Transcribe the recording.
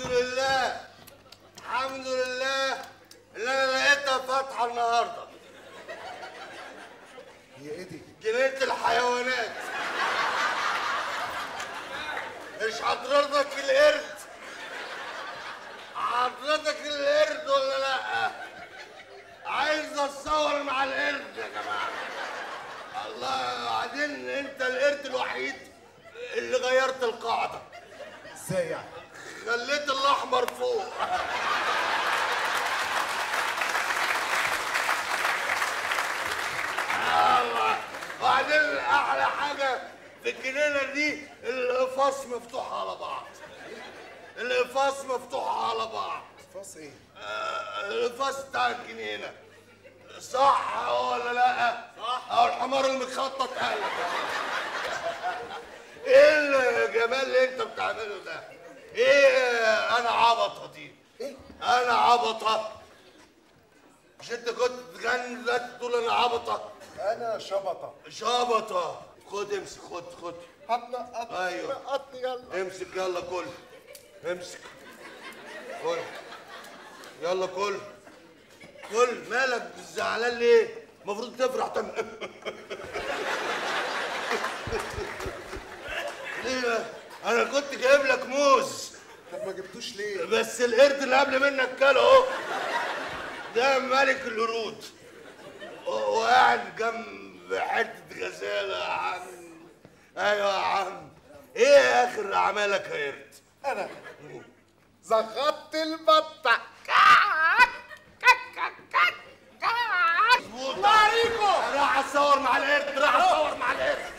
الحمد لله الحمد لله اللي انا لقيتها فاتحه النهارده. هي ايه دي؟ جنينة الحيوانات. مش حضرتك القرد؟ حضرتك القرد ولا لا؟ عايز اتصور مع القرد يا جماعه. الله، وبعدين انت القرد الوحيد اللي غيرت القاعده. ازاي يعني؟ خليت الاحمر فوق. الله، وبعدين احلى حاجه في الجنينه دي القفاص مفتوحه على بعض. القفاص مفتوحه على بعض. قفاص ايه؟ القفاص بتاع الجنينه. صح ولا لا؟ صح. او الحمار المخطط قال ايه الجمال اللي انت بتعمله ده؟ ايه انا عبطه دي؟ ايه؟ انا عبطه. مش انت كنت بتغني دلوقتي تقول انا عبطه؟ انا شبطه. شبطه. خد امسك، خد خد. هتنقطني. ايوه نقطني. يلا امسك، يلا كل. امسك كل، يلا كل كل. مالك زعلان ليه؟ المفروض تفرح. ليه؟ انا كنت جايب لك موز. طب ما جبتوش ليه؟ بس القرد اللي قبل منك كله اهو. ده ملك القرود، وقاعد جنب حته غزاله. يا عم، ايوه يا عم. ايه اخر اعمالك يا قرد؟ انا زخطت البطه. مظبوط. الله، ريكو راح اتصور مع القرد، راح اتصور مع القرد.